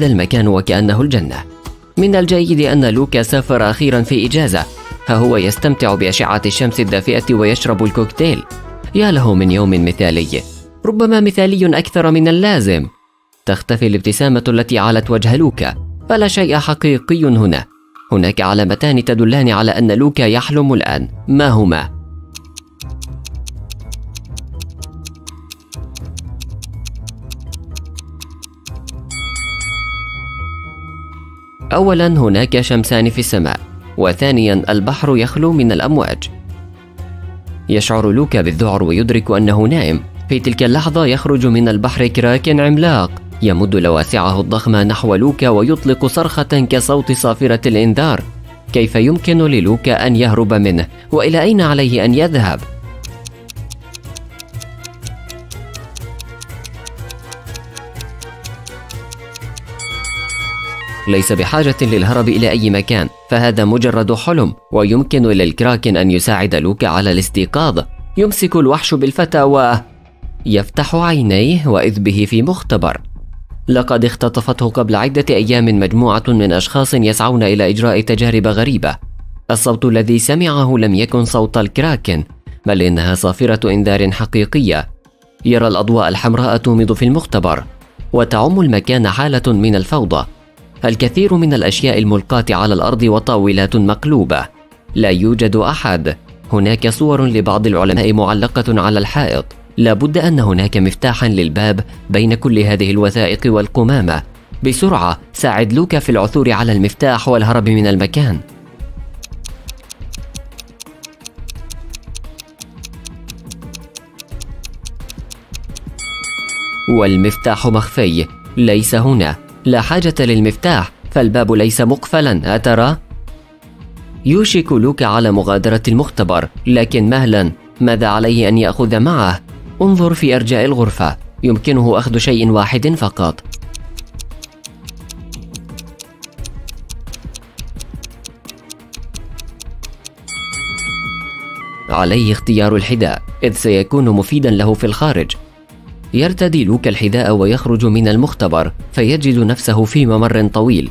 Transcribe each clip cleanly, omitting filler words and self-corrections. هذا المكان وكأنه الجنة. من الجيد أن لوكا سافر أخيرا في إجازة، ها هو يستمتع بأشعة الشمس الدافئة ويشرب الكوكتيل. يا له من يوم مثالي، ربما مثالي أكثر من اللازم. تختفي الابتسامة التي علت وجه لوكا، فلا شيء حقيقي هنا. هناك علامتان تدلان على أن لوكا يحلم الآن، ما هما؟ أولا، هناك شمسان في السماء، وثانيا البحر يخلو من الأمواج. يشعر لوكا بالذعر ويدرك أنه نائم. في تلك اللحظة يخرج من البحر كراك عملاق يمد لواسعه الضخمة نحو لوكا ويطلق صرخة كصوت صافرة الإنذار. كيف يمكن للوكا أن يهرب منه؟ وإلى أين عليه أن يذهب؟ ليس بحاجة للهرب إلى أي مكان، فهذا مجرد حلم، ويمكن للكراكن أن يساعد لوكا على الاستيقاظ. يمسك الوحش بالفتى يفتح عينيه وإذ به في مختبر. لقد اختطفته قبل عدة أيام مجموعة من أشخاص يسعون إلى إجراء تجارب غريبة. الصوت الذي سمعه لم يكن صوت الكراكن، بل إنها صافرة إنذار حقيقية. يرى الأضواء الحمراء تومض في المختبر، وتعم المكان حالة من الفوضى. الكثير من الأشياء الملقاة على الأرض وطاولات مقلوبة. لا يوجد أحد. هناك صور لبعض العلماء معلقة على الحائط. لا بد أن هناك مفتاحا للباب بين كل هذه الوثائق والقمامة. بسرعة، ساعد لوكا في العثور على المفتاح والهرب من المكان. والمفتاح مخفي، ليس هنا. لا حاجة للمفتاح، فالباب ليس مقفلا، أترى؟ يوشك لوكا على مغادرة المختبر، لكن مهلا، ماذا عليه أن يأخذ معه؟ انظر في أرجاء الغرفة، يمكنه أخذ شيء واحد فقط. عليه اختيار الحذاء، إذ سيكون مفيدا له في الخارج. يرتدي لوكا الحذاء ويخرج من المختبر، فيجد نفسه في ممر طويل،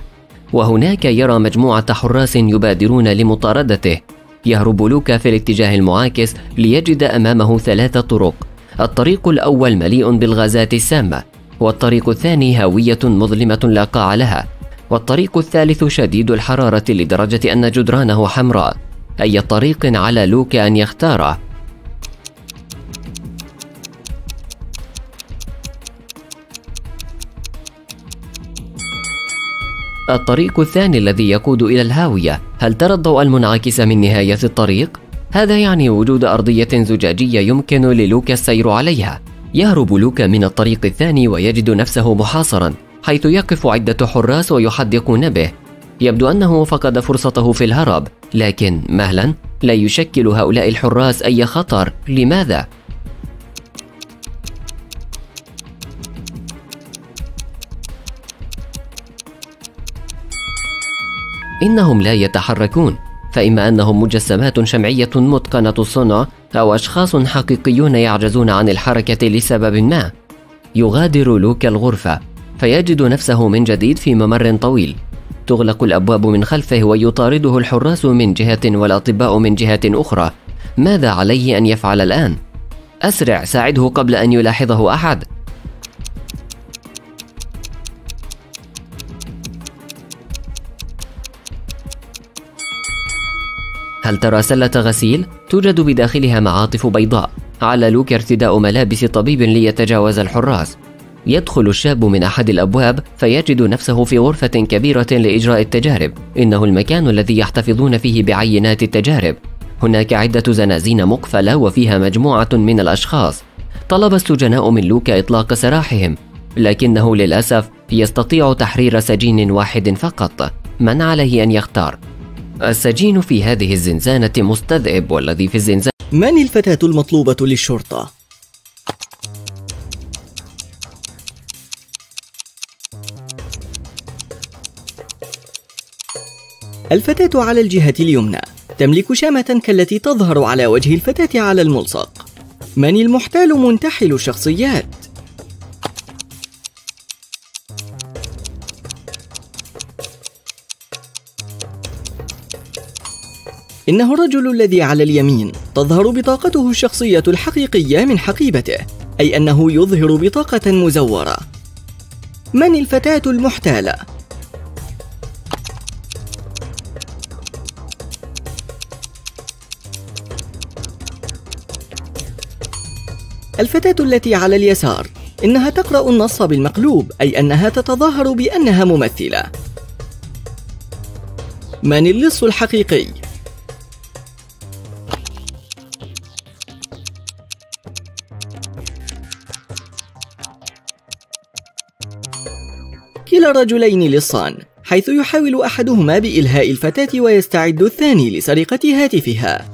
وهناك يرى مجموعة حراس يبادرون لمطاردته. يهرب لوكا في الاتجاه المعاكس ليجد أمامه 3 طرق. الطريق الأول مليء بالغازات السامة، والطريق الثاني هاوية مظلمة لا قاع لها، والطريق الثالث شديد الحرارة لدرجة أن جدرانه حمراء. أي طريق على لوكا أن يختاره؟ الطريق الثاني الذي يقود إلى الهاوية. هل ترى الضوء المنعكس من نهاية الطريق؟ هذا يعني وجود أرضية زجاجية يمكن للوكا السير عليها. يهرب لوكا من الطريق الثاني ويجد نفسه محاصرا، حيث يقف عدة حراس ويحدقون به. يبدو أنه فقد فرصته في الهرب، لكن مهلا، لا يشكل هؤلاء الحراس أي خطر. لماذا؟ إنهم لا يتحركون، فإما أنهم مجسمات شمعية متقنة الصنع، أو أشخاص حقيقيون يعجزون عن الحركة لسبب ما. يغادر لوكا الغرفة، فيجد نفسه من جديد في ممر طويل. تغلق الأبواب من خلفه ويطارده الحراس من جهة والأطباء من جهة أخرى. ماذا عليه أن يفعل الآن؟ أسرع، ساعده قبل أن يلاحظه أحد. هل ترى سلة غسيل؟ توجد بداخلها معاطف بيضاء. على لوكا ارتداء ملابس طبيب ليتجاوز الحراس. يدخل الشاب من أحد الأبواب، فيجد نفسه في غرفة كبيرة لإجراء التجارب. إنه المكان الذي يحتفظون فيه بعينات التجارب. هناك عدة زنازين مقفلة وفيها مجموعة من الأشخاص. طلب السجناء من لوكا إطلاق سراحهم، لكنه للأسف يستطيع تحرير سجين واحد فقط. من عليه أن يختار؟ السجين في هذه الزنزانة مستذئب، والذي في الزنزانة من الفتاة المطلوبة للشرطة؟ الفتاة على الجهة اليمنى تملك شامة كالتي تظهر على وجه الفتاة على الملصق. من المحتال منتحل الشخصيات؟ إنه الرجل الذي على اليمين تظهر بطاقته الشخصية الحقيقية من حقيبته، أي أنه يظهر بطاقة مزورة. من الفتاة المحتالة؟ الفتاة التي على اليسار إنها تقرأ النص بالمقلوب، أي أنها تتظاهر بأنها ممثلة. من اللص الحقيقي؟ كلا الرجلين لصان، حيث يحاول أحدهما بإلهاء الفتاة ويستعد الثاني لسرقة هاتفها.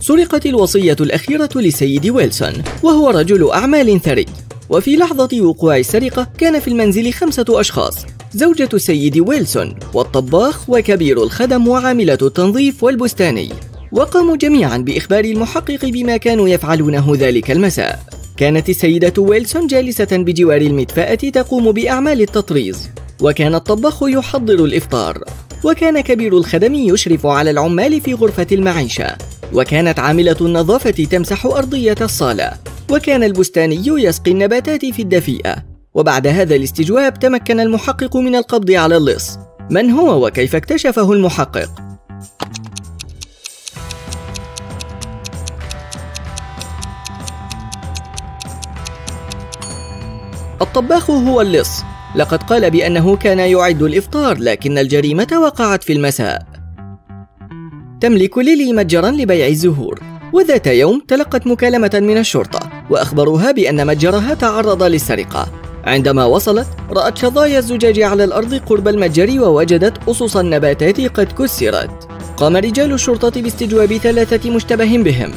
سرقت الوصية الأخيرة لسيد ويلسون، وهو رجل أعمال ثري، وفي لحظة وقوع السرقة كان في المنزل 5 أشخاص: زوجة السيد ويلسون، والطباخ، وكبير الخدم، وعاملة التنظيف، والبستاني، وقاموا جميعا بإخبار المحقق بما كانوا يفعلونه ذلك المساء. كانت السيدة ويلسون جالسة بجوار المدفأة تقوم بأعمال التطريز، وكان الطباخ يحضر الإفطار، وكان كبير الخدم يشرف على العمال في غرفة المعيشة، وكانت عاملة النظافة تمسح أرضية الصالة، وكان البستاني يسقي النباتات في الدفيئة. وبعد هذا الاستجواب تمكن المحقق من القبض على اللص. من هو وكيف اكتشفه المحقق؟ الطباخ هو اللص، لقد قال بأنه كان يعد الإفطار لكن الجريمة وقعت في المساء. تملك ليلي متجرا لبيع الزهور، وذات يوم تلقت مكالمة من الشرطة وأخبروها بأن متجرها تعرض للسرقة. عندما وصلت رأت شظايا الزجاج على الأرض قرب المتجر، ووجدت أصص النباتات قد كسرت. قام رجال الشرطة باستجواب 3 مشتبه بهم.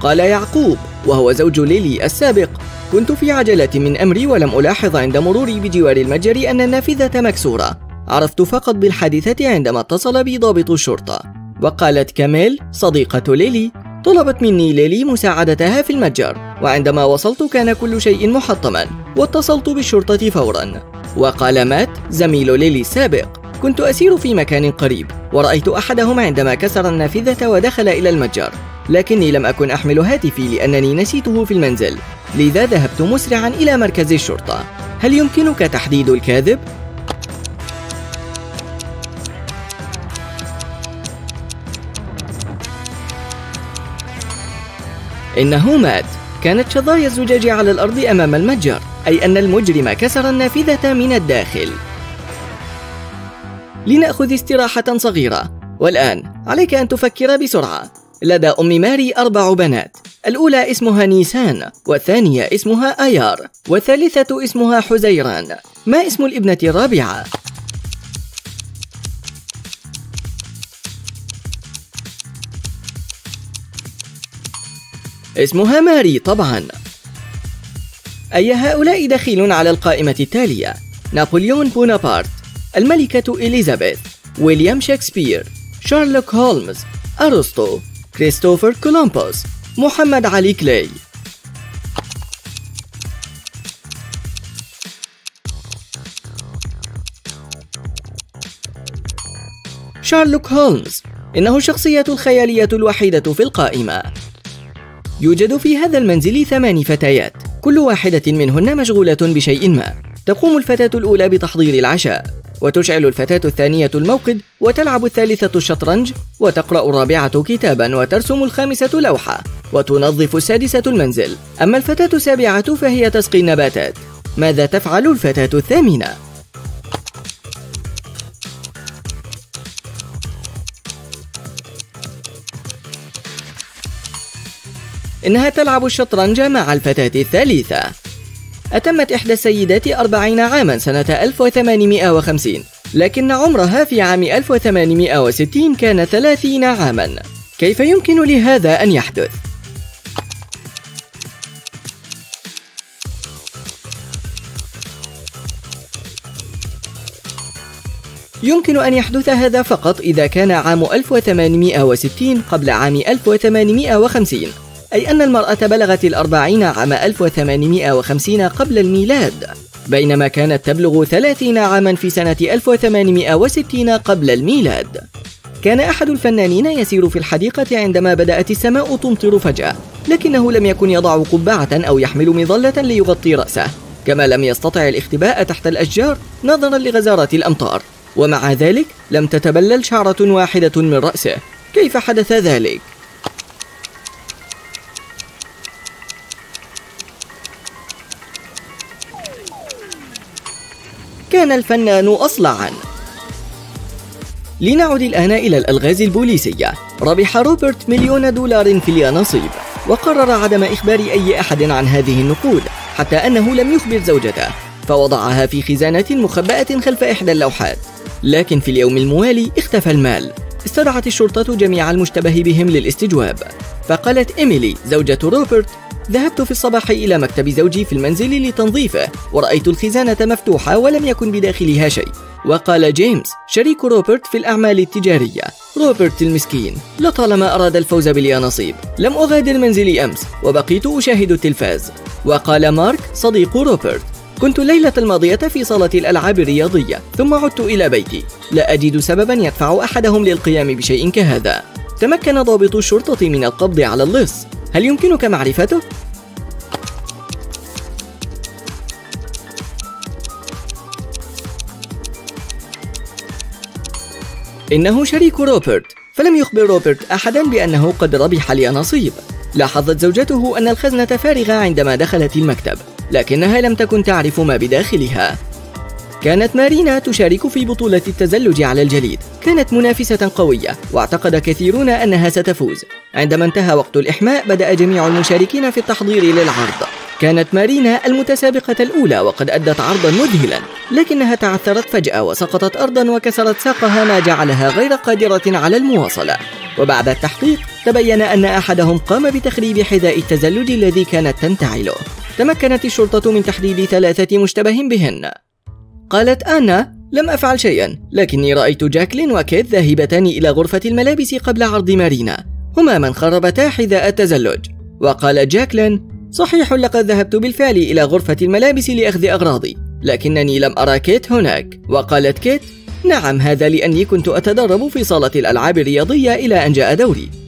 قال يعقوب، وهو زوج ليلي السابق: كنت في عجلة من أمري ولم ألاحظ عند مروري بجوار المتجر أن النافذة مكسورة، عرفت فقط بالحادثة عندما اتصل بي ضابط الشرطة. وقالت كاميل صديقة ليلي: طلبت مني ليلي مساعدتها في المتجر، وعندما وصلت كان كل شيء محطما واتصلت بالشرطة فورا. وقال مات زميل ليلي السابق: كنت أسير في مكان قريب ورأيت أحدهم عندما كسر النافذة ودخل إلى المتجر، لكني لم أكن أحمل هاتفي لأنني نسيته في المنزل، لذا ذهبت مسرعا إلى مركز الشرطة. هل يمكنك تحديد الكاذب؟ إنه مات. كانت شظايا الزجاج على الأرض أمام المتجر، أي أن المجرم كسر النافذة من الداخل. لنأخذ استراحة صغيرة، والآن عليك أن تفكر بسرعة. لدى أم ماري 4 بنات، الأولى اسمها نيسان، والثانية اسمها آيار، والثالثة اسمها حزيران. ما اسم الابنة الرابعة؟ اسمها ماري طبعا. أي هؤلاء دخيل على القائمة التالية: نابليون بونابرت، الملكة إليزابيث، ويليام شكسبير، شارلوك هولمز، أرسطو، كريستوفر كولومبوس، محمد علي كلاي. شارلوك هولمز إنه الشخصية الخيالية الوحيدة في القائمة. يوجد في هذا المنزل 8 فتيات، كل واحدة منهن مشغولة بشيء ما. تقوم الفتاة الأولى بتحضير العشاء، وتشعل الفتاة الثانية الموقد، وتلعب الثالثة الشطرنج، وتقرأ الرابعة كتابا، وترسم الخامسة لوحة، وتنظف السادسة المنزل. أما الفتاة السابعة فهي تسقي النباتات. ماذا تفعل الفتاة الثامنة؟ إنها تلعب الشطرنج مع الفتاة الثالثة. أتمت إحدى السيدات 40 عاما سنة 1850، لكن عمرها في عام 1860 كان 30 عاما. كيف يمكن لهذا أن يحدث؟ يمكن أن يحدث هذا فقط إذا كان عام 1860 قبل عام 1850، أي أن المرأة بلغت 40 عام 1850 قبل الميلاد، بينما كانت تبلغ 30 عاما في سنة 1860 قبل الميلاد. كان أحد الفنانين يسير في الحديقة عندما بدأت السماء تمطر فجأة، لكنه لم يكن يضع قبعة أو يحمل مظلة ليغطي رأسه، كما لم يستطع الاختباء تحت الأشجار نظرا لغزارة الأمطار، ومع ذلك لم تتبلل شعرة واحدة من رأسه. كيف حدث ذلك؟ كان الفنان أصلعاً. لنعد الآن إلى الألغاز البوليسية. ربح روبرت $1,000,000 في اليانصيب، وقرر عدم إخبار أي أحد عن هذه النقود، حتى أنه لم يخبر زوجته، فوضعها في خزانة مخبأة خلف إحدى اللوحات. لكن في اليوم الموالي اختفى المال. استدعت الشرطة جميع المشتبه بهم للاستجواب، فقالت إيميلي زوجة روبرت: ذهبت في الصباح إلى مكتب زوجي في المنزل لتنظيفه، ورأيت الخزانة مفتوحة ولم يكن بداخلها شيء. وقال جيمس شريك روبرت في الأعمال التجارية: روبرت المسكين لطالما أراد الفوز باليانصيب، لم أغادر منزلي أمس وبقيت أشاهد التلفاز. وقال مارك صديق روبرت: كنت الليلة الماضية في صالة الألعاب الرياضية، ثم عدت إلى بيتي، لا أجد سببا يدفع أحدهم للقيام بشيء كهذا. تمكن ضابط الشرطة من القبض على اللص. هل يمكنك معرفته؟ إنه شريك روبرت، فلم يخبر روبرت أحدا بأنه قد ربح اليانصيب. لاحظت زوجته أن الخزنة فارغة عندما دخلت المكتب، لكنها لم تكن تعرف ما بداخلها. كانت مارينا تشارك في بطولة التزلج على الجليد، كانت منافسة قوية، واعتقد كثيرون أنها ستفوز. عندما انتهى وقت الإحماء بدأ جميع المشاركين في التحضير للعرض. كانت مارينا المتسابقة الأولى وقد أدت عرضا مذهلا، لكنها تعثرت فجأة وسقطت أرضا وكسرت ساقها، ما جعلها غير قادرة على المواصلة. وبعد التحقيق تبين أن أحدهم قام بتخريب حذاء التزلج الذي كانت تنتعله. تمكنت الشرطة من تحديد 3 مشتبه بهن. قالت أنا لم أفعل شيئا، لكني رأيت جاكلين وكيت ذاهبتان إلى غرفة الملابس قبل عرض مارينا، هما من خربتا حذاء التزلج. وقال جاكلين: صحيح، لقد ذهبت بالفعل إلى غرفة الملابس لأخذ أغراضي، لكنني لم أرى كيت هناك. وقالت كيت: نعم، هذا لأني كنت أتدرب في صالة الألعاب الرياضية إلى أن جاء دوري.